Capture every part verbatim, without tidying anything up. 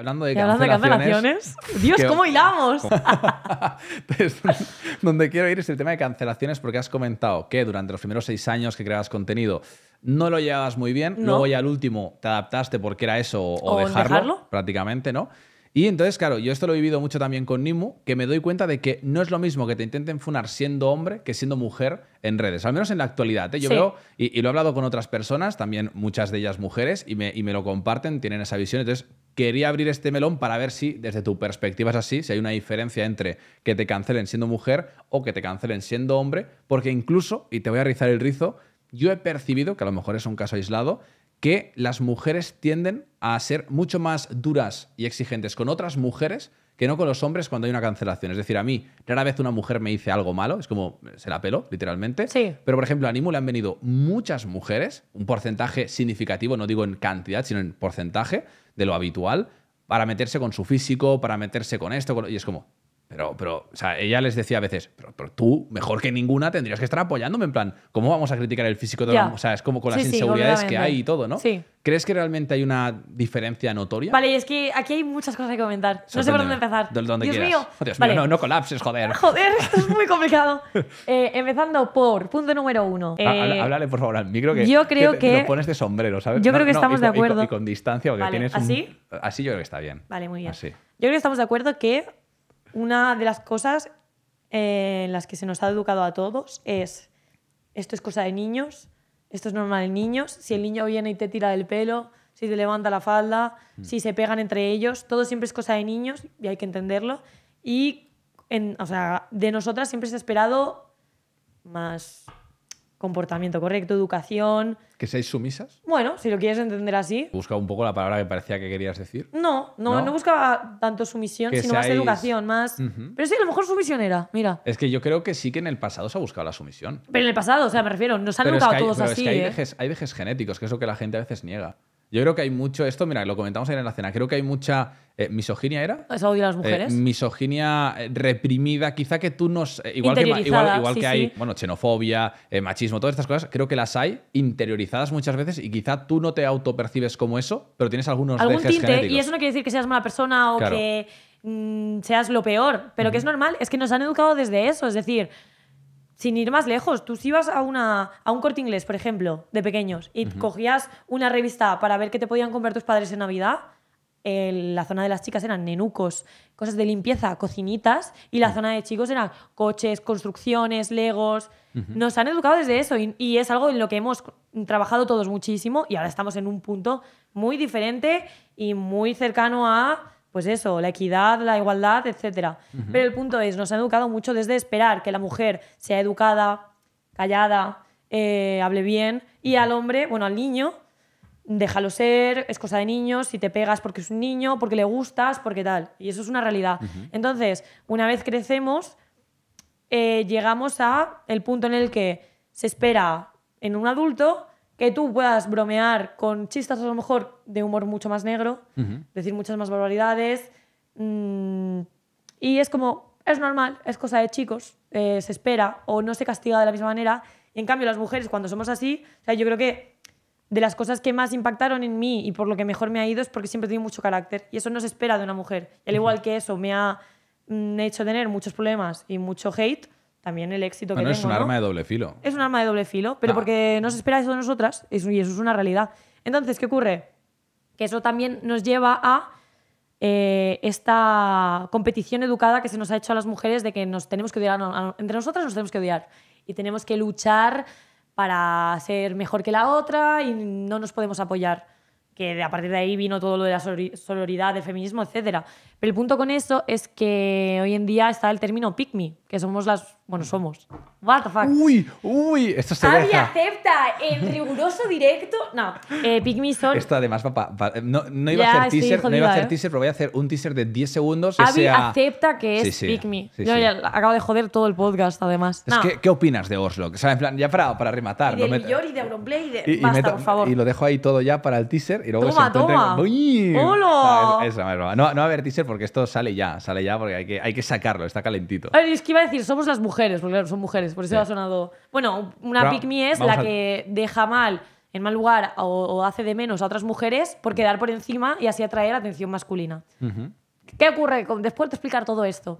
hablando de cancelaciones, hablando de cancelaciones. Dios, que... ¿cómo hilamos? Entonces, donde quiero ir es el tema de cancelaciones, porque has comentado que durante los primeros seis años que creabas contenido no lo llevabas muy bien, no. Luego ya al último te adaptaste porque era eso o, o dejarlo, dejarlo prácticamente, ¿no? Y entonces, claro, yo esto lo he vivido mucho también con Nimu, que me doy cuenta de que no es lo mismo que te intenten funar siendo hombre que siendo mujer en redes, al menos en la actualidad, ¿eh? Yo sí. veo, y, y lo he hablado con otras personas, también muchas de ellas mujeres, y me, y me lo comparten, tienen esa visión. Entonces, quería abrir este melón para ver si, desde tu perspectiva es así, si hay una diferencia entre que te cancelen siendo mujer o que te cancelen siendo hombre, porque incluso, y te voy a rizar el rizo, yo he percibido, que a lo mejor es un caso aislado, que las mujeres tienden a ser mucho más duras y exigentes con otras mujeres que no con los hombres cuando hay una cancelación. Es decir, a mí rara vez una mujer me dice algo malo, es como se la pelo, literalmente. Sí. Pero, por ejemplo, a Animo le han venido muchas mujeres, un porcentaje significativo, no digo en cantidad, sino en porcentaje de lo habitual, para meterse con su físico, para meterse con esto, con... y es como... Pero, pero, o sea, ella les decía a veces, pero, pero tú, mejor que ninguna, tendrías que estar apoyándome, en plan, ¿cómo vamos a criticar el físico de la... O sea, es como con las sí, inseguridades sí, que hay y todo, ¿no? Sí. ¿Crees que realmente hay una diferencia notoria? Vale, y es que aquí hay muchas cosas que comentar. No sé por dónde empezar. ¿Dónde Dios quieras? mío. Dios vale. mío, no, no colapses, joder. Joder, esto es muy complicado. eh, empezando por punto número uno. Eh, Háblale, por favor, al micro, que, yo creo que, te, que... lo pones de sombrero, ¿sabes? Yo no, creo que no, estamos y, de acuerdo. Y con, y con distancia, porque vale. tienes un... ¿Así? Así yo creo que está bien. Vale, muy bien. Así. Yo creo que estamos de acuerdo que... Una de las cosas eh, en las que se nos ha educado a todos es esto es cosa de niños, esto es normal en niños, si el niño viene y te tira del pelo, si te levanta la falda, mm. si se pegan entre ellos, todo siempre es cosa de niños y hay que entenderlo. Y en, o sea, de nosotras siempre se ha esperado más comportamiento correcto, educación... ¿Que seáis sumisas? Bueno, si lo quieres entender así. ¿Busca un poco la palabra que parecía que querías decir? No, no, no, no buscaba tanto sumisión, que sino seáis... más educación, más... Uh-huh. Pero sí, a lo mejor sumisión era, mira. Es que yo creo que sí que en el pasado se ha buscado la sumisión. Pero en el pasado, o sea, me refiero, nos han educado todos pero así, es que hay, ¿eh? Vejes, hay vejes genéticos, que es lo que la gente a veces niega. Yo creo que hay mucho... Esto, mira, lo comentamos ayer en la cena. Creo que hay mucha... Eh, ¿Misoginia era? ¿Es odio a las mujeres? Eh, misoginia reprimida. Quizá que tú nos... Eh, igual que, igual, igual sí, que hay sí. bueno, xenofobia, eh, machismo, todas estas cosas. Creo que las hay interiorizadas muchas veces y quizá tú no te autopercibes como eso, pero tienes algunos algún dejes tinte genéticos. Y eso no quiere decir que seas mala persona o claro. que mm, seas lo peor. Pero mm. que es normal. Es que nos han educado desde eso. Es decir... Sin ir más lejos, tú si ibas a, una, a un Corte Inglés, por ejemplo, de pequeños, y uh-huh. cogías una revista para ver qué te podían comprar tus padres en Navidad, el, la zona de las chicas eran nenucos, cosas de limpieza, cocinitas, y la uh-huh. zona de chicos eran coches, construcciones, legos... Uh-huh. Nos han educado desde eso y, y es algo en lo que hemos trabajado todos muchísimo y ahora estamos en un punto muy diferente y muy cercano a... Pues eso, la equidad, la igualdad, etcétera. Uh-huh. Pero el punto es, nos han educado mucho desde esperar que la mujer sea educada, callada, eh, hable bien, y al hombre, bueno, al niño, déjalo ser, es cosa de niños, si te pegas porque es un niño, porque le gustas, porque tal. Y eso es una realidad. Uh-huh. Entonces, una vez crecemos, eh, llegamos a el punto en el que se espera en un adulto... que tú puedas bromear con chistes a lo mejor de humor mucho más negro, uh-huh. decir muchas más barbaridades, mmm, y es como, es normal, es cosa de chicos, eh, se espera o no se castiga de la misma manera, y en cambio las mujeres cuando somos así, o sea, yo creo que de las cosas que más impactaron en mí y por lo que mejor me ha ido es porque siempre he tenido mucho carácter, y eso no se espera de una mujer, y al igual que eso me ha mm, hecho tener muchos problemas y mucho hate, también el éxito que bueno, tengo, es un ¿no? arma de doble filo. Es un arma de doble filo, pero ah. porque nos espera eso de nosotras y eso es una realidad. Entonces, ¿qué ocurre? Que eso también nos lleva a eh, esta competición educada que se nos ha hecho a las mujeres de que nos tenemos que odiar, a, a, entre nosotras nos tenemos que odiar y tenemos que luchar para ser mejor que la otra y no nos podemos apoyar. Que a partir de ahí vino todo lo de la sororidad, el feminismo, etcétera. Pero el punto con eso es que hoy en día está el término pick me, que somos las... Bueno, somos. What the fuck. Uy, uy, esto se Abby deja. Acepta el riguroso directo. No, eh, pick me son... Esto además, papá, no, no iba ya a hacer teaser, jodida, no iba a hacer eh. teaser, pero voy a hacer un teaser de diez segundos. Abby sea... acepta que es sí, sí, pick me. Sí, Yo sí. ya acabo de joder todo el podcast, además. Es no. que, ¿qué opinas de Orslok? O sea, en plan, ya para, para rematar. Y de Millor y de Auronplay y de... Y, Basta, y meto, por favor. Y lo dejo ahí todo ya para el teaser. Y luego toma, se toma. Con... ¡Uy! ¡Hola! Eso, no, no va a haber teaser porque esto sale ya, sale ya porque hay que, hay que sacarlo, está calentito. A ver, es que iba a decir, somos las mujeres, porque claro, son mujeres, por eso sí. ha sonado... Bueno, una pick me es la que deja mal en mal lugar o, o hace de menos a otras mujeres por quedar por encima y así atraer atención masculina. Uh-huh. ¿Qué ocurre? Después de explicar todo esto,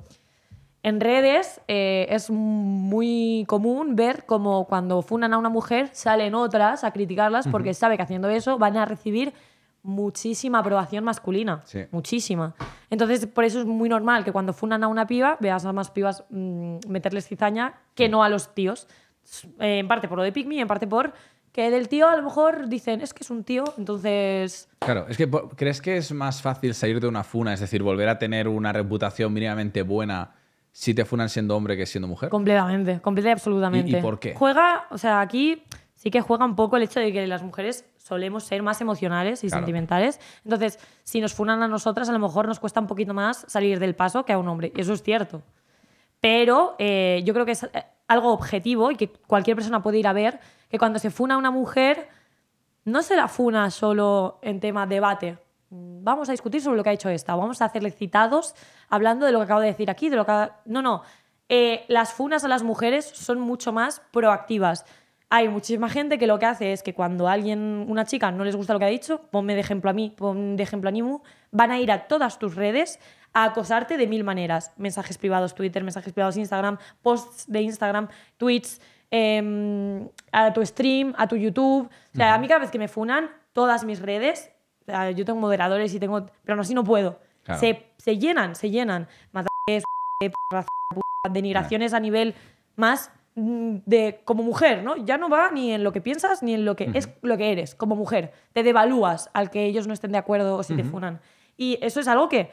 en redes eh, es muy común ver cómo cuando funan a una mujer salen otras a criticarlas porque uh-huh. sabe que haciendo eso van a recibir muchísima aprobación masculina. Sí. Muchísima. Entonces, por eso es muy normal que cuando funan a una piba veas a más pibas mmm, meterles cizaña que no a los tíos. Eh, en parte por lo de Pick Me, en parte por que del tío a lo mejor dicen es que es un tío, entonces... Claro, es que ¿crees que es más fácil salir de una funa, es decir, volver a tener una reputación mínimamente buena si te funan siendo hombre que siendo mujer? Completamente, completamente, absolutamente. ¿Y, y por qué? Juega, o sea, aquí... sí que juega un poco el hecho de que las mujeres solemos ser más emocionales y claro. sentimentales. Entonces, si nos funan a nosotras, a lo mejor nos cuesta un poquito más salir del paso que a un hombre. Y eso es cierto. Pero eh, yo creo que es algo objetivo y que cualquier persona puede ir a ver que cuando se funa a una mujer, no se la funa solo en tema debate. Vamos a discutir sobre lo que ha hecho esta. Vamos a hacerle citados hablando de lo que acabo de decir aquí. De lo que... No, no. Eh, las funas a las mujeres son mucho más proactivas. Hay muchísima gente que lo que hace es que cuando a alguien, una chica, no les gusta lo que ha dicho, ponme de ejemplo a mí, ponme de ejemplo a Nimu, van a ir a todas tus redes a acosarte de mil maneras. Mensajes privados Twitter, mensajes privados Instagram, posts de Instagram, tweets, eh, a tu stream, a tu YouTube. O sea, uh-huh. a mí cada vez que me funan, todas mis redes, o sea, yo tengo moderadores y tengo... pero así no puedo. Claro. Se, se llenan, se llenan. Matajes, denigraciones a nivel más... de como mujer, ¿no? Ya no va ni en lo que piensas ni en lo que uh-huh. es lo que eres como mujer. Te devalúas al que ellos no estén de acuerdo o si uh-huh. te funan. Y eso es algo que,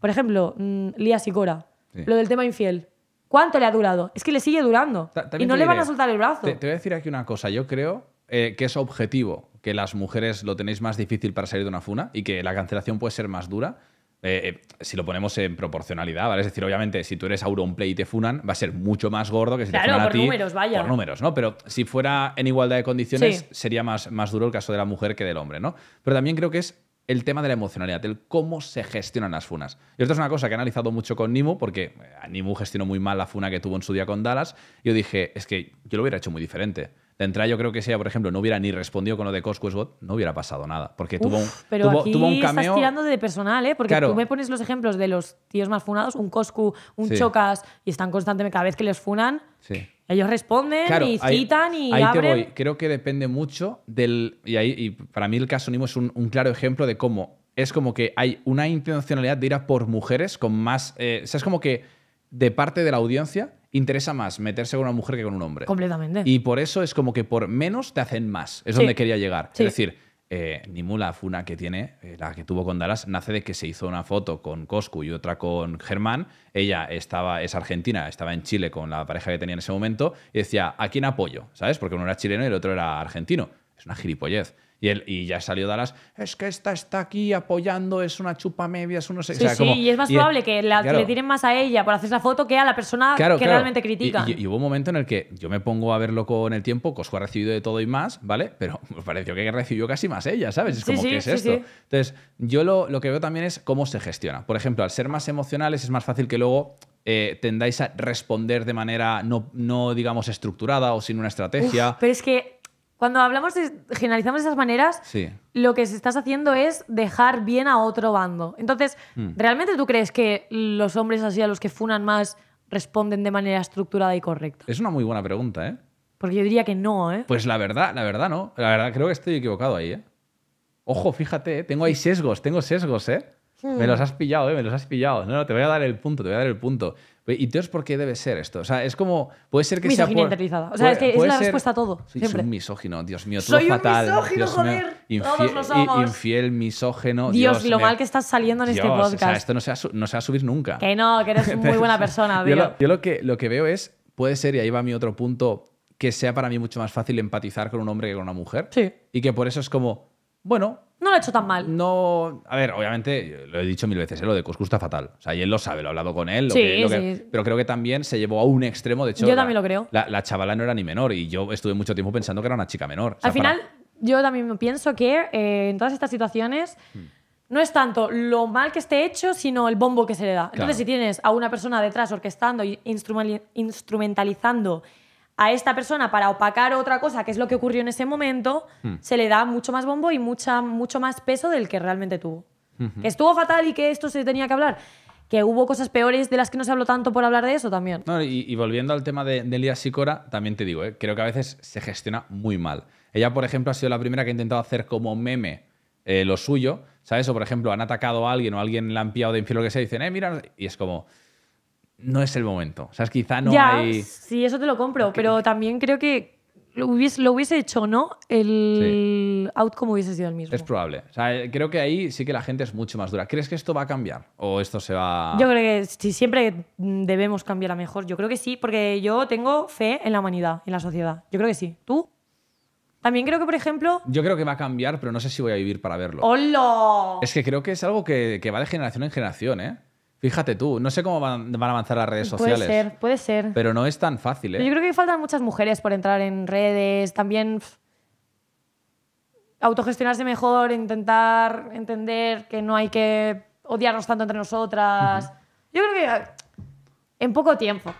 por ejemplo, Lía y Cora, sí. lo del tema infiel. ¿Cuánto le ha durado? Es que le sigue durando. Ta y no le diré, van a soltar el brazo. Te, te voy a decir aquí una cosa. Yo creo eh, que es objetivo que las mujeres lo tenéis más difícil para salir de una funa y que la cancelación puede ser más dura. Eh, eh, si lo ponemos en proporcionalidad, ¿vale? Es decir, obviamente, si tú eres Auronplay y te funan, va a ser mucho más gordo que si claro, te funan a ti. Claro, por números, vaya. Por números, ¿no? Pero si fuera en igualdad de condiciones, sí. sería más, más duro el caso de la mujer que del hombre, ¿no? Pero también creo que es el tema de la emocionalidad, el cómo se gestionan las funas. Y esto es una cosa que he analizado mucho con Nimu, porque Nimu gestionó muy mal la funa que tuvo en su día con Dalas. Y yo dije, es que yo lo hubiera hecho muy diferente. De entrada, yo creo que si ella, por ejemplo, no hubiera ni respondido con lo de Coscu, no hubiera pasado nada. Porque Uf, tuvo un, pero tuvo, aquí tuvo un cameo. Estás tirando de personal, ¿eh? Porque claro. tú me pones los ejemplos de los tíos más funados, un Coscu, un sí. Chocas, y están constantemente, cada vez que les funan, sí. ellos responden claro, y ahí, citan y ahí abren. Te voy. Creo que depende mucho del. Y, ahí, y para mí, el caso Nimo es un, un claro ejemplo de cómo es como que hay una intencionalidad de ir a por mujeres con más. Eh, o sea, es como que de parte de la audiencia. Interesa más meterse con una mujer que con un hombre. Completamente. Y por eso es como que por menos te hacen más. Es sí. donde quería llegar. Sí. Es decir, eh, Nimu, la funa que tiene, eh, la que tuvo con Dalas, nace de que se hizo una foto con Coscu y otra con Germán. Ella estaba, es argentina, estaba en Chile con la pareja que tenía en ese momento y decía, ¿a quién apoyo? ¿Sabes? Porque uno era chileno y el otro era argentino. Es una gilipollez. Y, él, y ya salió Dalas, es que esta está aquí apoyando, es una chupa media, es un no sé qué. Sí, o sea, sí, como, y es más y probable él, que la, claro, le tiren más a ella por hacer esa foto que a la persona claro, que claro. realmente critica. Y, y, y hubo un momento en el que yo me pongo a verlo con el tiempo, Coscu ha recibido de todo y más, ¿vale? Pero me pareció que recibió casi más ella, ¿sabes? Es como, sí, sí, ¿qué es sí, esto? Sí. Entonces, yo lo, lo que veo también es cómo se gestiona. Por ejemplo, al ser más emocionales es más fácil que luego eh, tendáis a responder de manera no, no, digamos, estructurada o sin una estrategia. Uf, pero es que... cuando hablamos de generalizamos de esas maneras, sí. lo que se estás haciendo es dejar bien a otro bando. Entonces, mm. ¿realmente tú crees que los hombres así a los que funan más responden de manera estructurada y correcta? Es una muy buena pregunta, ¿eh? Porque yo diría que no, ¿eh? Pues la verdad, la verdad no. La verdad creo que estoy equivocado ahí, ¿eh? Ojo, fíjate, ¿eh? Tengo ahí sesgos, tengo sesgos, ¿eh? Mm. Me los has pillado, ¿eh? Me los has pillado. No, no, te voy a dar el punto, te voy a dar el punto. ¿Y entonces por qué debe ser esto? O sea, es como... puede ser que misoginia sea por, interiorizada. O sea, puede, es que es la ser, respuesta a todo. Soy un misógino, Dios mío. Todo soy fatal. Soy un misógino, joder. Infiel, todos lo somos. Infiel, misógeno. Dios, Dios lo me... mal que estás saliendo en Dios, este podcast. O sea, esto no se, va, no se va a subir nunca. Que no, que eres muy buena persona. Yo, lo, yo lo, que, lo que veo es... puede ser, y ahí va mi otro punto, que sea para mí mucho más fácil empatizar con un hombre que con una mujer. Sí. Y que por eso es como... bueno... no lo he hecho tan mal. No, a ver, obviamente, lo he dicho mil veces, ¿eh? Lo de Coscu está fatal. O sea, y él lo sabe, lo he hablado con él. Lo sí, que, lo sí. que, pero creo que también se llevó a un extremo. De hecho, yo también la, lo creo. La, la chavala no era ni menor y yo estuve mucho tiempo pensando que era una chica menor. O sea, Al final, para... yo también pienso que eh, en todas estas situaciones hmm. no es tanto lo mal que esté hecho, sino el bombo que se le da. Entonces, claro. si tienes a una persona detrás orquestando e instrumentalizando a esta persona para opacar otra cosa, que es lo que ocurrió en ese momento, mm. se le da mucho más bombo y mucha, mucho más peso del que realmente tuvo. Mm-hmm. Que estuvo fatal y que esto se tenía que hablar. Que hubo cosas peores de las que no se habló tanto por hablar de eso también. No, y, y volviendo al tema de, de Lía y Cora, también te digo, ¿eh? creo que a veces se gestiona muy mal. Ella, por ejemplo, ha sido la primera que ha intentado hacer como meme eh, lo suyo, ¿sabes? O, por ejemplo, han atacado a alguien o alguien la han pillado de infiel o lo que sea y dicen, eh, mira, y es como... No es el momento. O sea, quizá no ya, hay... Sí, eso te lo compro, okay. pero también creo que lo hubiese, lo hubiese hecho, ¿no? El sí. outcome hubiese sido el mismo. Es probable. O sea, creo que ahí sí que la gente es mucho más dura. ¿Crees que esto va a cambiar? ¿O esto se va...? Yo creo que sí, siempre debemos cambiar a mejor. Yo creo que sí, porque yo tengo fe en la humanidad, en la sociedad. Yo creo que sí. ¿Tú? También creo que, por ejemplo... Yo creo que va a cambiar, pero no sé si voy a vivir para verlo. ¡Hola! Es que creo que es algo que, que va de generación en generación, ¿eh? Fíjate tú, no sé cómo van, van a avanzar las redes sociales. Puede ser, puede ser. Pero no es tan fácil, ¿eh? Pero yo creo que faltan muchas mujeres por entrar en redes, también pff, autogestionarse mejor, intentar entender que no hay que odiarnos tanto entre nosotras. Uh-huh. Yo creo que en poco tiempo